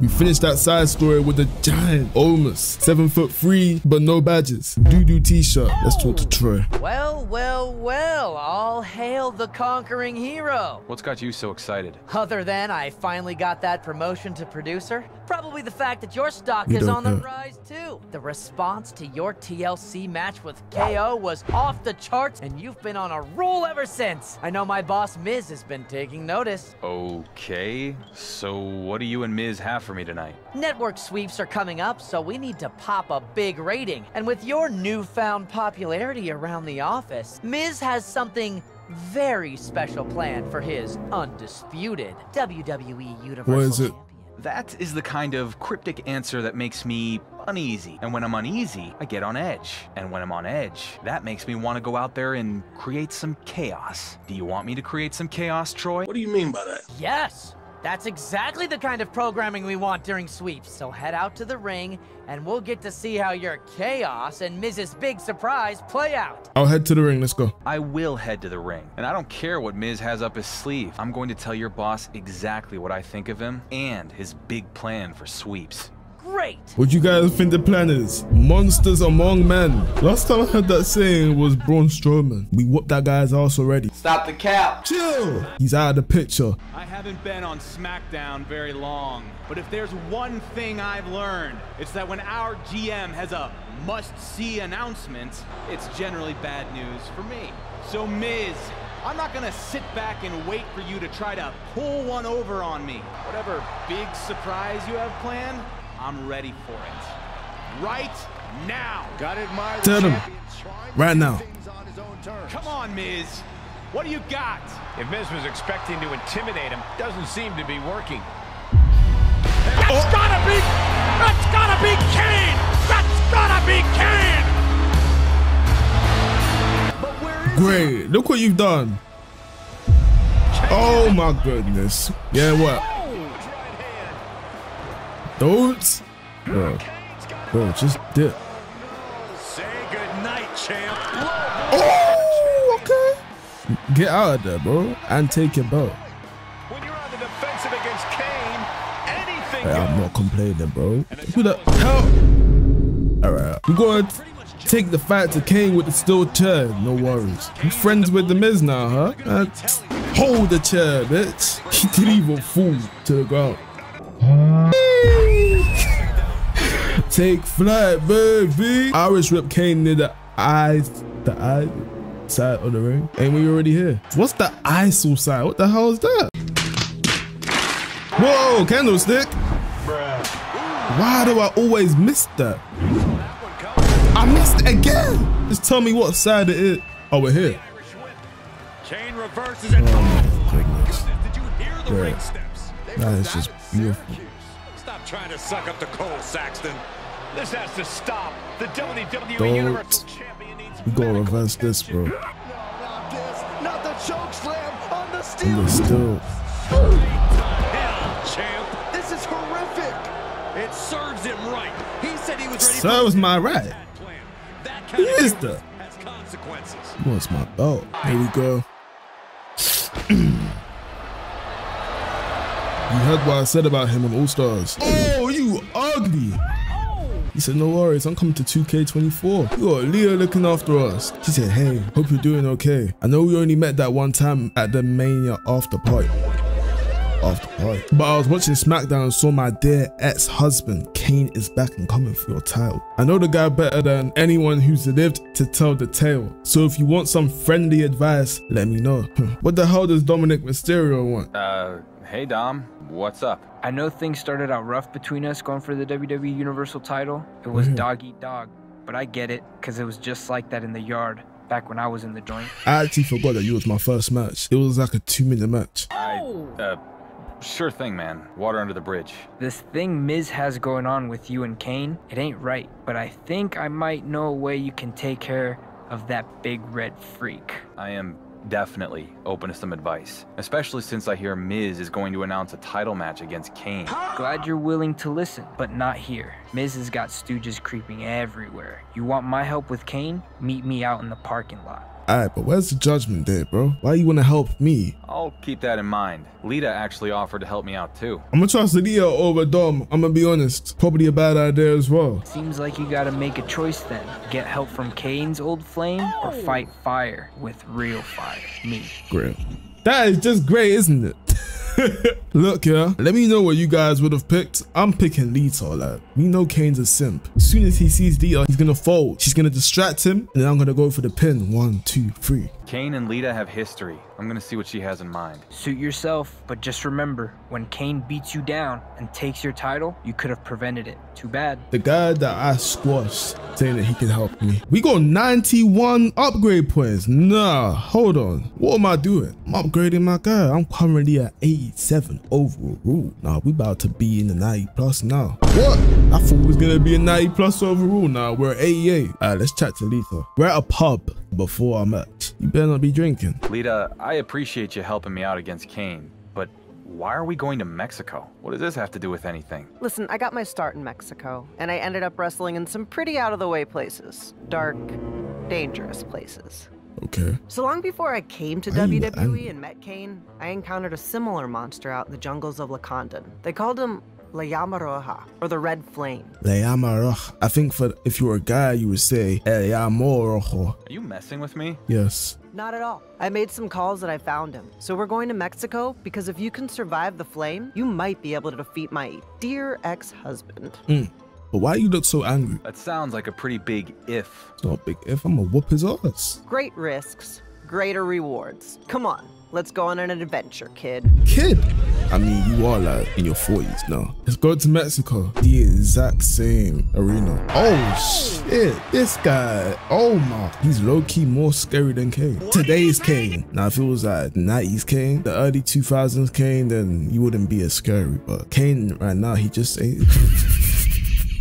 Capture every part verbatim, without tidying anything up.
We finished that side story with a giant, almost seven foot three, but no badges, doo-doo t-shirt. Let's talk to Troy. Well, well, well, all hail the conquering hero. What's got you so excited? Other than I finally got that promotion to producer, probably the fact that your stock you is on know. the rise too. The response to your T L C match with K O was off the charts, and you've been on a roll ever since. I know my boss Miz has been taking notice. Okay, so what do you and Miz have for me tonight? Network sweeps are coming up, so we need to pop a big rating. And with your newfound popularity around the office, Miz has something very special planned for his undisputed W W E Universal. What is it? That is the kind of cryptic answer that makes me uneasy. And when I'm uneasy, I get on edge. And when I'm on edge, that makes me want to go out there and create some chaos. Do you want me to create some chaos, Troy? What do you mean by that? Yes! That's exactly the kind of programming we want during sweeps. So head out to the ring, and we'll get to see how your chaos and Miz's big surprise play out. I'll head to the ring. Let's go. I will head to the ring, and I don't care what Miz has up his sleeve. I'm going to tell your boss exactly what I think of him and his big plan for sweeps. Great. What you guys think the plan is? Monsters among men. Last time I heard that saying was Braun Strowman. We whooped that guy's ass already. Stop the cap. Chill. He's out of the picture. I haven't been on SmackDown very long, but if there's one thing I've learned, it's that when our G M has a must-see announcement, it's generally bad news for me. So Miz, I'm not gonna sit back and wait for you to try to pull one over on me. Whatever big surprise you have planned, I'm ready for it. Right now. Got it, my champion. Right now. Come on, Miz. What do you got? If Miz was expecting to intimidate him, doesn't seem to be working. That's oh. gotta be. That's gotta be Kane. That's gotta be Kane. But where is Great. He? Look what you've done. Kane. Oh my goodness. Yeah. What? Don't bro. bro, just dip. Say goodnight, champ. Oh, okay. Get out of there, bro, and take your belt. When you're on the defensive against Kane, anything. Hey, I'm not complaining, bro. Who the hell? All right, we're going to take the fight to Kane with the steel chair. No worries. You're friends with the Miz now, huh? And hold the chair, bitch. He didn't even fall to the ground. Take flight, baby. Irish whip Kane near the eye, the eye side of the ring. And we already here. What's the I S O side? What the hell is that? Whoa, candlestick. Why do I always miss that? I missed it again. Just tell me what side it is. Oh, we're here. Kane reverses it. Oh my goodness. Did you hear the ring steps? That is just beautiful. Stop trying to suck up the coal, Saxton. This has to stop. The W W E Don't. Universal Champion needs to go reverse this, bro. Not this, not the choke slam on the steel. On the steel. Hell, champ. This is horrific. It serves him right. He said he was ready. Serves my right. That kind of is the has consequences. What's my belt? Here we go. You heard what I said about him on All Stars. Oh, you ugly. He said, no worries, I'm coming to two K twenty-four. You got Lita looking after us. She said, hey, hope you're doing okay. I know we only met that one time at the Mania after party. After party. But I was watching SmackDown and saw my dear ex-husband, Kane, is back and coming for your title. I know the guy better than anyone who's lived to tell the tale. So if you want some friendly advice, let me know. What the hell does Dominic Mysterio want? Uh... Hey Dom, what's up? I know things started out rough between us going for the W W E Universal title. It was yeah. dog eat dog, but I get it because it was just like that in the yard back when I was in the joint. I actually forgot that you was my first match. It was like a two minute match. I, uh, sure thing, man. Water under the bridge. This thing Miz has going on with you and Kane, it ain't right, but I think I might know a way you can take care of that big red freak. I am definitely open to some advice, especially since I hear Miz is going to announce a title match against Kane. Glad you're willing to listen, but not here. Miz has got stooges creeping everywhere. You want my help with Kane? Meet me out in the parking lot. Alright, but where's the Judgment Day, bro? Why you wanna help me? I'll keep that in mind. Lita actually offered to help me out too. I'm gonna trust Lita over Dom. I'm gonna be honest. Probably a bad idea as well. Seems like you gotta make a choice then. Get help from Kane's old flame or fight fire with real fire. Me. Great. That is just great, isn't it? Look, yeah, let me know what you guys would have picked. I'm picking Lita, lad. We know Kane's a simp. As soon as he sees Lita, he's gonna fold. She's gonna distract him, and then I'm gonna go for the pin. One, two, three. Kane and Lita have history. I'm gonna see what she has in mind. Suit yourself, but just remember, when Kane beats you down and takes your title, you could have prevented it. Too bad. The guy that I squashed saying that he could help me. We got ninety-one upgrade points. Nah, hold on. What am I doing? I'm upgrading my guy. I'm currently at eighty-seven overall. Ooh, nah, we about to be in the ninety plus now. What? I thought we was gonna be a ninety plus overall. Now nah, we're at eighty-eight. All right, let's chat to Lita. We're at a pub before our match. You better not be drinking. Lita, I appreciate you helping me out against Kane, but why are we going to Mexico? What does this have to do with anything? Listen, I got my start in Mexico, and I ended up wrestling in some pretty out-of-the-way places. Dark, dangerous places. Okay. So long before I came to I'm, W W E I'm... and met Kane, I encountered a similar monster out in the jungles of Lacandon. They called him La Llama Roja, or the Red Flame. La Llama Roja. I think for if you were a guy, you would say La Llama Roja. Are you messing with me? Yes. Not at all. I made some calls and I found him. So we're going to Mexico because if you can survive the flame, you might be able to defeat my dear ex-husband. Mm. But why you look so angry? That sounds like a pretty big if. It's not a big if. I'm gonna whoop his ass. Great risks, greater rewards. Come on, let's go on an adventure, kid. Kid? I mean, you are like in your forties now. Let's go to Mexico. The exact same arena. Oh shit, this guy. Oh my, he's low-key more scary than Kane. Today's Kane. Now if it was like nineties Kane, the early two thousands Kane, then you wouldn't be as scary. But Kane right now, he just ain't.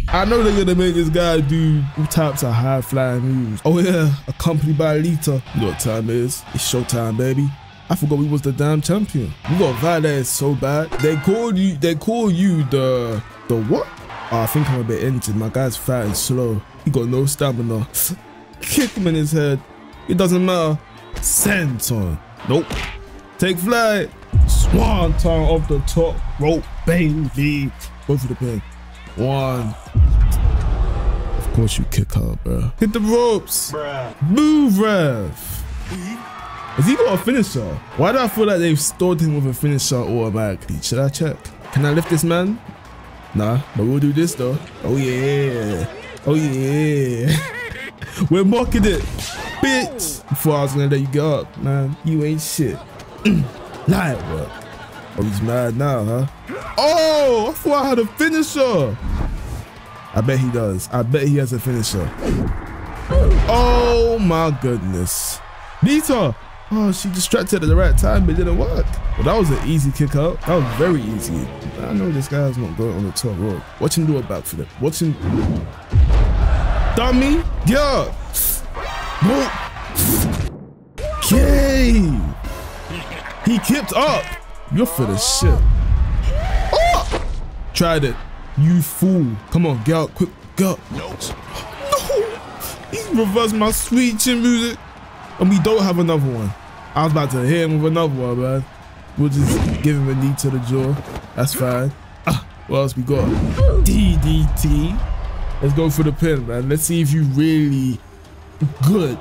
I know they're gonna make this guy do all types of high-flying moves. Oh yeah, accompanied by Lita. You know what time it is? It's showtime, baby. I forgot we was the damn champion. We got Valdez so bad. They called you. They call you the the what? Oh, I think I'm a bit injured. My guy's fat and slow. He got no stamina. Kick him in his head. It doesn't matter. Senton. Nope. Take flight. Swanton off the top rope. Baby. Go for the pin. One. Of course you kick out, bro. Hit the ropes. Bruh. Move, ref. Has he got a finisher? Why do I feel like they've stored him with a finisher automatically? Should I check? Can I lift this man? Nah, but we'll do this though. Oh yeah. Oh yeah. We're mocking it. Bitch. Before I was gonna let you get up, man. You ain't shit. Light work. Oh, he's mad now, huh? Oh, I thought I had a finisher. I bet he does. I bet he has a finisher. Oh my goodness. Lita. Oh, she distracted at the right time, but it didn't work. Well, that was an easy kick out. That was very easy. I know this guy's not going on the top rope. Watch him do a backflip. Watch him. Dummy. Yeah. Okay. He kicked up. You're for the shit. Oh! Tried it. You fool. Come on, get out quick. Go. No. No. He's reversed my sweet chin music. And we don't have another one. I was about to hit him with another one, man. We'll just give him a knee to the jaw. That's fine. Ah, what else we got? D D T. Let's go for the pin, man. Let's see if you really good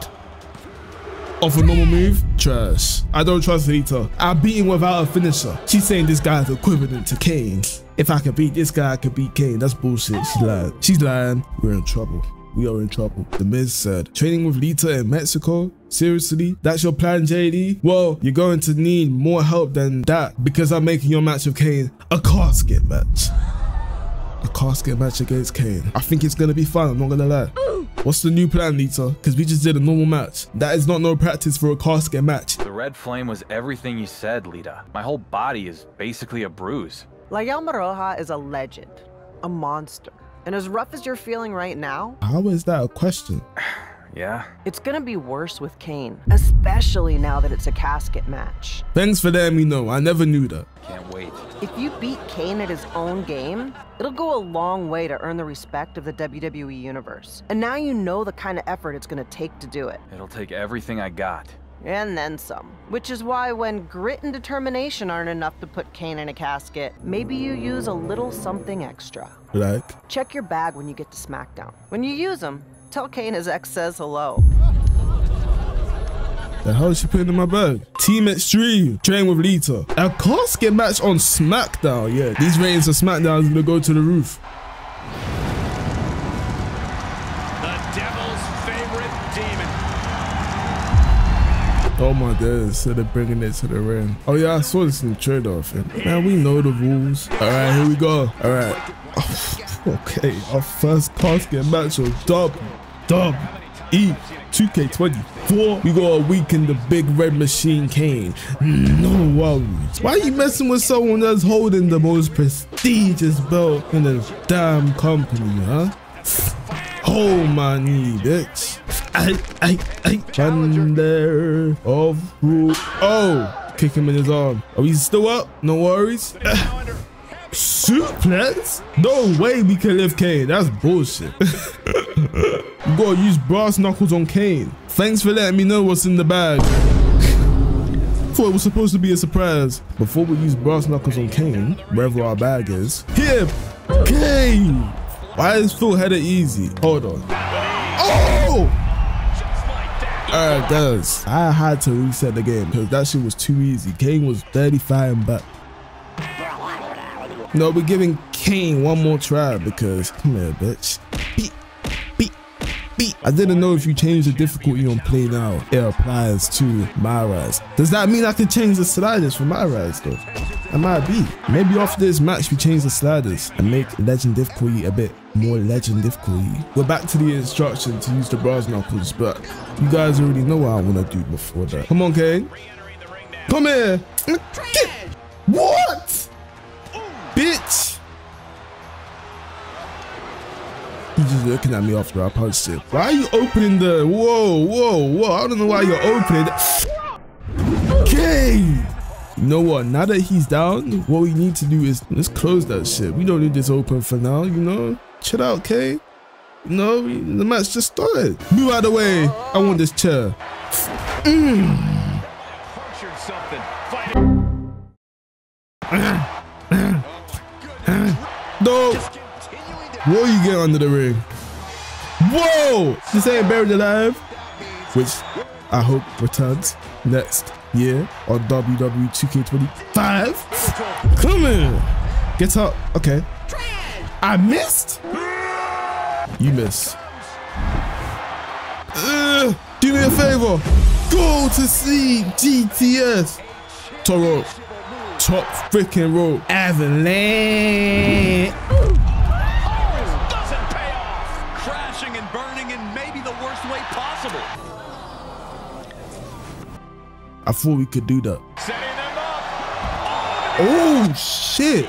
off a normal move. Trash. I don't trust Lita. I beat him without a finisher. She's saying this guy's equivalent to Kane. If I could beat this guy, I could beat Kane. That's bullshit. She's lying. She's lying. We're in trouble. We are in trouble. The Miz said, training with Lita in Mexico? Seriously? That's your plan, J D? Well, you're going to need more help than that because I'm making your match with Kane a casket match. A casket match against Kane. I think it's going to be fun, I'm not going to lie. Ooh. What's the new plan, Lita? Because we just did a normal match. That is not no practice for a casket match. The red flame was everything you said, Lita. My whole body is basically a bruise. La Llama Roja is a legend, a monster. And as rough as you're feeling right now... How is that a question? yeah? It's gonna be worse with Kane, especially now that it's a casket match. Thanks for letting me know. I never knew that. Can't wait. If you beat Kane at his own game, it'll go a long way to earn the respect of the W W E Universe. And now you know the kind of effort it's gonna take to do it. It'll take everything I got. And then some. Which is why when grit and determination aren't enough to put Kane in a casket, maybe you use a little something extra. Like? Check your bag when you get to SmackDown. When you use them, tell Kane his ex says hello. The hell is she putting in my bag? Team Extreme, train with Lita. A casket match on SmackDown. Yeah, these ratings of SmackDown is gonna go to the roof. Oh my goodness, so they're bringing it to the ring. Oh yeah, I saw this in the trailer, I think. Man, we know the rules. All right, here we go. All right. Okay, our first casket match of W W E two K twenty-four. We got a week in the big red machine Kane. No worries. Why are you messing with someone that's holding the most prestigious belt in the damn company, huh? Oh my knee, bitch. I, I, I. Challenger of rule. Oh, kick him in his arm. Are we still up? No worries. Uh, suplex? No way we can lift Kane. That's bullshit. You gotta use brass knuckles on Kane. Thanks for letting me know what's in the bag. Thought it was supposed to be a surprise. Before we use brass knuckles on Kane, wherever our bag is. Here, Kane. Why is full header easy? Hold on. Oh! Alright guys, I had to reset the game because that shit was too easy. Kane was thirty-five back. No, we're giving Kane one more try because, come here bitch. Beep, beep, beep. I didn't know if you change the difficulty on play now, it applies to MyRISE. Does that mean I can change the sliders for MyRISE though? I might be. Maybe after this match we change the sliders and make legend difficulty a bit more legend difficulty. We're back to the instruction to use the brass knuckles, but you guys already know what I want to do before that. Come on, Kane. Come here. Get. What? Bitch. He's just looking at me after I punched it. Why are you opening the... Whoa, whoa, whoa. I don't know why you're opening it. Kane. You know what, now that he's down, what we need to do is let's close that shit. We don't need this open for now, you know? Chill out, Kane. You know, the match just started. Move out of the way. I want this chair. Mm. No. What do you get under the ring? Whoa! This ain't buried alive. Which I hope returns next. Yeah, on W W E two K twenty-five. Come in. Get up. Okay. I missed? You missed. Uh, do me a favor. Go to see G T S. Top rope. Top freaking rope. Avalanche. Oh, doesn't pay off. Crashing and burning in maybe the worst way possible. I thought we could do that. Oh, shit.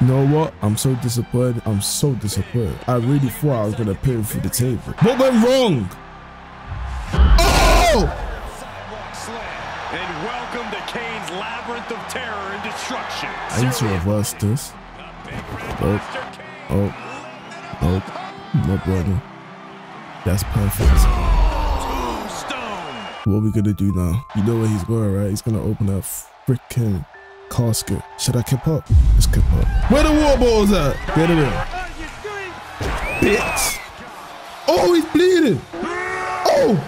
You know what? I'm so disappointed. I'm so disappointed. I really thought I was going to pin through the table. What went wrong? Oh! And welcome to Kane's labyrinth of terror and destruction. I need to reverse this. Oh, oh, oh, no, brother. That's perfect. What are we gonna do now? You know where he's going, right? He's gonna open a freaking casket. Should I keep up? Let's keep up. Where the water balls at? Get it in. Bitch. Oh, he's bleeding. Oh.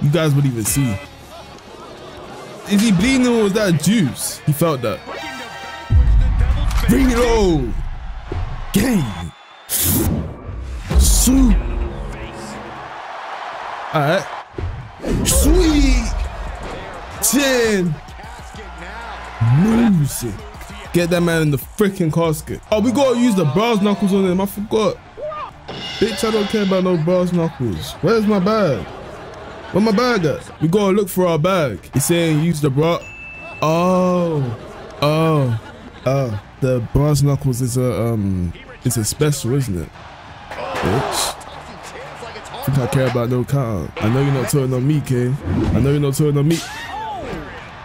You guys wouldn't even see. Is he bleeding or was that juice? He felt that. Bring it on. Game. Sweet. All right. Sweet ten music. Get that man in the freaking casket. Oh, we gotta use the brass knuckles on him. I forgot. Bitch, I don't care about no brass knuckles. Where's my bag? Where my bag at? We gotta look for our bag. It's saying use the bra. Oh, oh, oh. The brass knuckles is a um, it's a special, isn't it? Bitch. If I care about no count. I know you're not turning on me, Kane. I know you're not turning on me.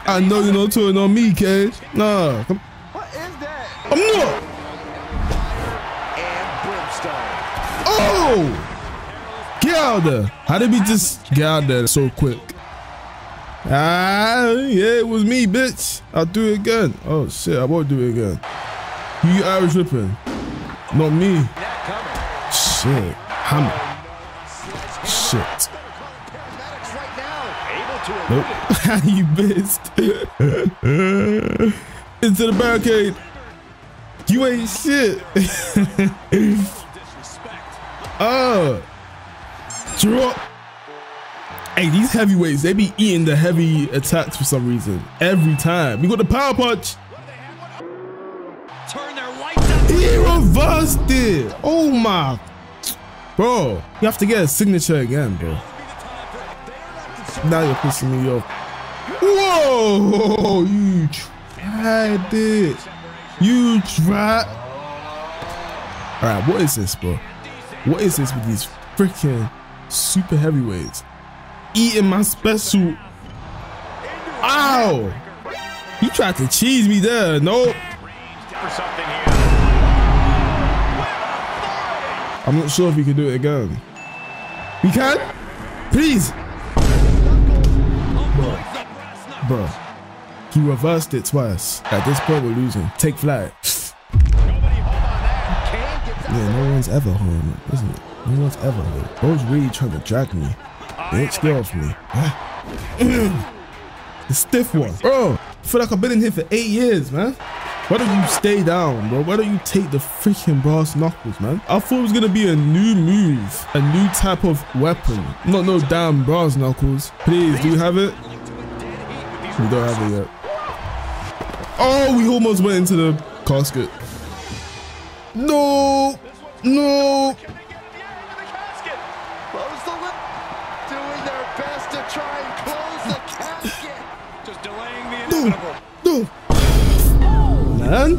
I know you're not turning on me, Kane. Nah. Come. What is that? I'm not. Oh! Get out of there. How did we just get out of there so quick? Ah, yeah, it was me, bitch. I'll do it again. Oh, shit, I won't do it again. You Irish whipping. Not me. Shit. Hammer. Shit. Nope. You missed. Into the barricade. You ain't shit. Oh. Drop. Hey, these heavyweights, they be eating the heavy attacks for some reason. Every time. We got the power punch. Turn their lights up. He reversed it. Oh my. Bro, you have to get a signature again, bro. Now you're pissing me off. Whoa, you tried it. You tried. All right, what is this, bro? What is this with these freaking super heavyweights? Eating my special. Ow! He tried to cheese me there. Nope. I'm not sure if he can do it again. He can? Please! Bro. Bro. He reversed it twice. At this point, we're losing. Take flight. Yeah, no one's ever home, isn't it? No one's ever home. Bro's really trying to drag me. Bitch, get off me. The stiff one. Bro, I feel like I've been in here for eight years, man. Why don't you stay down, bro? Why don't you take the freaking brass knuckles, man? I thought it was going to be a new move, a new type of weapon. Not no damn brass knuckles. Please, do you have it? We don't have it yet. Oh, we almost went into the casket. No, no. No, no, man.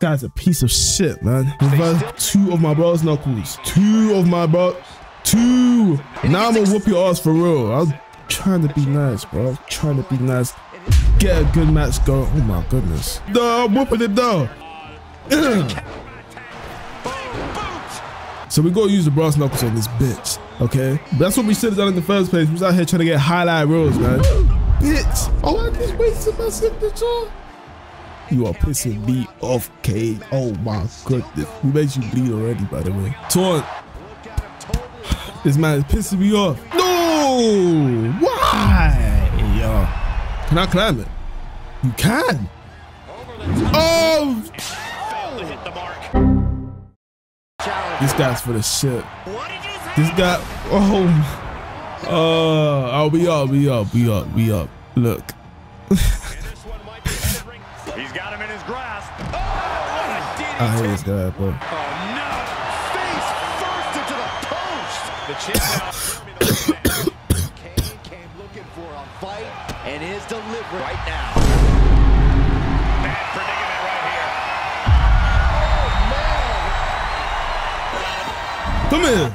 Guy's a piece of shit, man. Reverse two of my brass knuckles. Two of my bro. Two. Now I'm gonna whoop your ass for real. I'm trying to be nice, bro. I'm trying to be nice. Get a good match going. Oh my goodness. No, I'm whooping it down. So we gotta use the brass knuckles on this bitch. Okay, that's what we should have done in the first place. We was out here trying to get highlight reels, man. Bitch! Oh, I just wasted my signature. You are pissing me off, Kane. Oh my goodness, we made you bleed already, by the way. Taunt. This man is pissing me off. No! Why? Yo. Can I climb it? You can. Oh! This guy's for the shit. This guy, oh, uh, oh, we up, we up, we up, we up. Look. He's got him in his grasp. I hate this guy, bro. Oh no! Face first into the post. The champion Kane came looking for a fight and is delivering right now. Bad predicament right here. Oh man! Come here.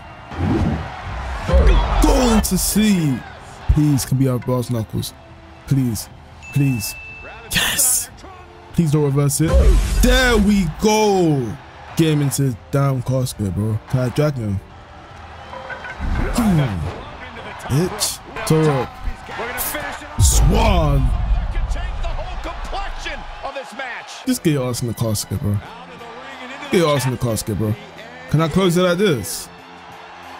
Going to see. Please, can be our brass knuckles. Please, please. Yes. Please don't reverse it. There we go. Get him into his damn casket, bro. Can I drag him? Bitch. Toro. Swan. Just get your ass in the casket, bro. Get your ass in the casket, bro. Can I close it like this?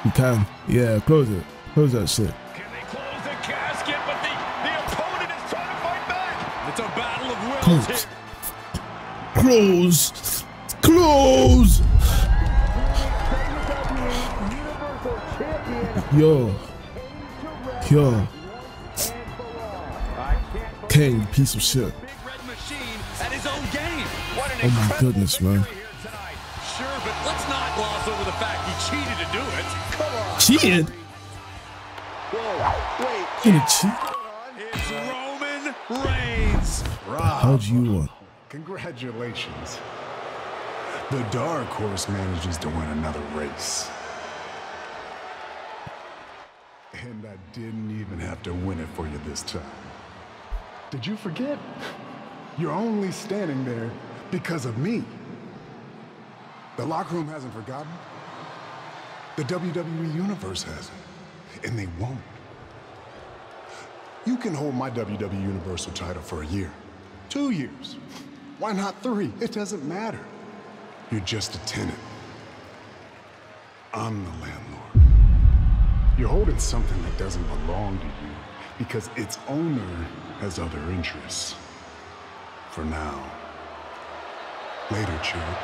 You can. Yeah, close it. Close that shit. Can they close the casket, but the, the opponent is trying to fight back? It's a battle of wills. Close. Close. Close. Yo. Yo. Kane, piece of shit. Oh my goodness, man. Sure, but let's not gloss over the fact he cheated to do it. Come on. Cheated? Whoa, wait. Did it cheat? It's Roman Reigns. How'd you want? Congratulations. the Dark Horse manages to win another race. And I didn't even have to win it for you this time. Did you forget? You're only standing there because of me. The locker room hasn't forgotten. The W W E Universe hasn't. And they won't. You can hold my W W E Universal title for a year, two years. Why not three? It doesn't matter. You're just a tenant. I'm the landlord. You're holding something that doesn't belong to you because its owner has other interests. For now. Later, Chad.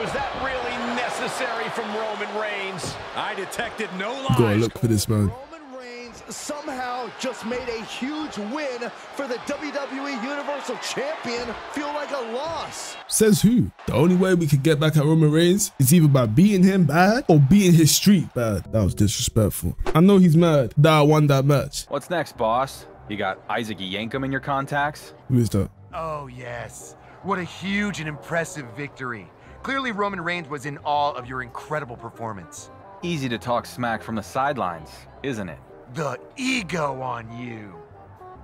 Was that really necessary from Roman Reigns? I detected no lies. Gotta look for this man. Roman Reigns somehow just made a huge win for the W W E Universal Champion feel like a loss. Says who? The only way we could get back at Roman Reigns is either by beating him bad or beating his streak bad. That was disrespectful. I know he's mad that I won that match. What's next, boss? You got Isaac Yankum in your contacts? Who is that? Oh, yes. What a huge and impressive victory. Clearly, Roman Reigns was in awe of your incredible performance. Easy to talk smack from the sidelines, isn't it? The ego on you.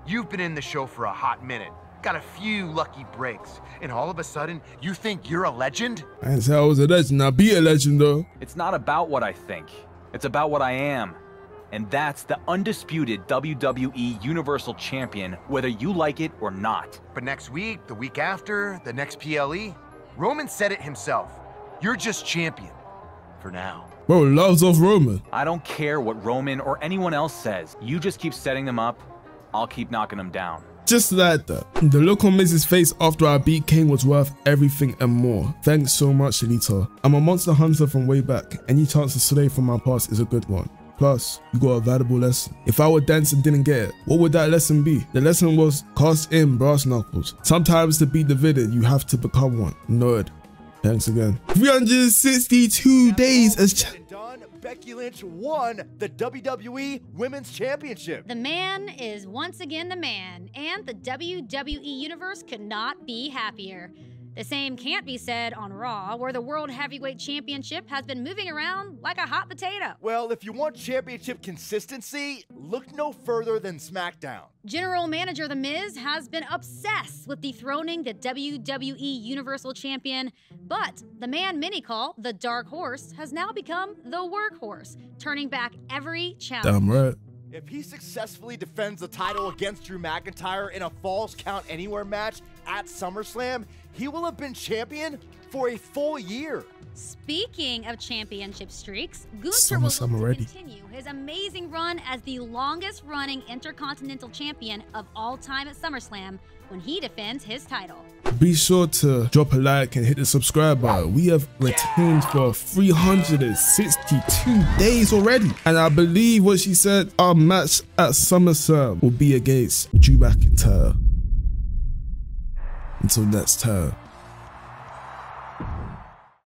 You've been in the show for a hot minute, got a few lucky breaks, and all of a sudden, you think you're a legend? I didn't say I was a legend. I'll be a legend, though. It's not about what I think. It's about what I am. And that's the undisputed W W E Universal Champion, whether you like it or not. But next week, the week after, the next P L E, Roman said it himself. You're just champion for now. Bro loves off Roman. I don't care what Roman or anyone else says. You just keep setting them up. I'll keep knocking them down. Just like that. The look on Miz's face after I beat Kane was worth everything and more. Thanks so much, Lita. I'm a monster hunter from way back. Any chance to slay from my past is a good one. Plus, you got a valuable lesson. If I were dense and didn't get it, what would that lesson be? The lesson was cast in brass knuckles. Sometimes to beat the villain, you have to become one. Nerd. Thanks again. three hundred sixty-two days as champion. Becky Lynch won the W W E Women's Championship. The man is once again the man, and the W W E Universe could not be happier. The same can't be said on Raw, where the World Heavyweight Championship has been moving around like a hot potato. Well, if you want championship consistency, look no further than SmackDown. General Manager The Miz has been obsessed with dethroning the W W E Universal Champion, but the man many call the Dark Horse has now become the Workhorse, turning back every challenge. Damn right. If he successfully defends the title against Drew McIntyre in a Falls Count Anywhere match at SummerSlam, he will have been champion for a full year. Speaking of championship streaks, Gunther will continue his amazing run as the longest running Intercontinental Champion of all time at SummerSlam when he defends his title. Be sure to drop a like and hit the subscribe button. We have retained for three hundred sixty-two days already. And I believe what she said, our match at SummerSlam will be against Drew McIntyre. Until next time.